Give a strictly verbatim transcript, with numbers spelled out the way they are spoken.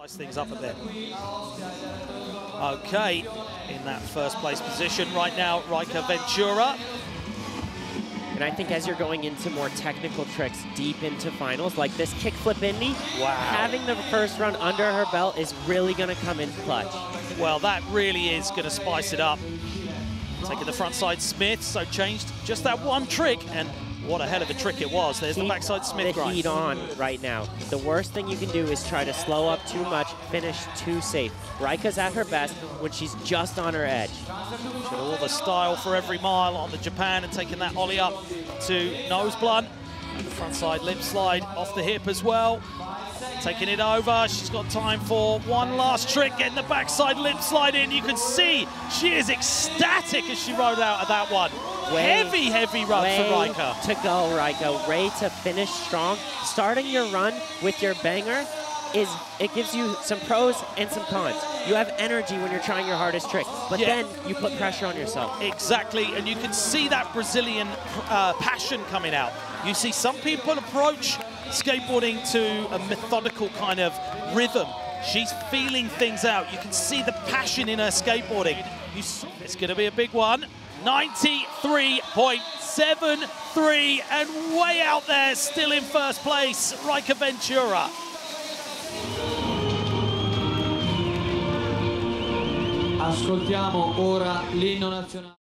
Slice things up at them. Okay, in that first place position right now, Raicca Ventura. And I think as you're going into more technical tricks deep into finals, like this kickflip Indy, wow. having the first run under her belt is really going to come in clutch. Well, that really is going to spice it up. Taking the frontside Smith, so changed just that one trick, and what a hell of a trick it was. There's keep the backside Smith grind. Heat on right now. The worst thing you can do is try to slow up too much, finish too safe. Raicca's at her best when she's just on her edge. She's got all the style for every mile on the Japan and taking that ollie up to nose blunt. And the frontside lip slide off the hip as well. Taking it over, she's got time for one last trick, getting the backside lip slide in. You can see she is ecstatic as she rode out of that one. Way, heavy, heavy run for Raicca. To go, Raicca. Way to finish strong. Starting your run with your banger is, it gives you some pros and some cons. You have energy when you're trying your hardest trick, but yeah. then you put pressure on yourself. Exactly, and you can see that Brazilian uh, passion coming out. You see some people approach skateboarding to a methodical kind of rhythm. She's feeling things out. You can see the passion in her skateboarding. You see, it's gonna be a big one. ninety-three point seven three and way out there, still in first place, Raicca Ventura. Ascoltiamo ora l'inno nazionale.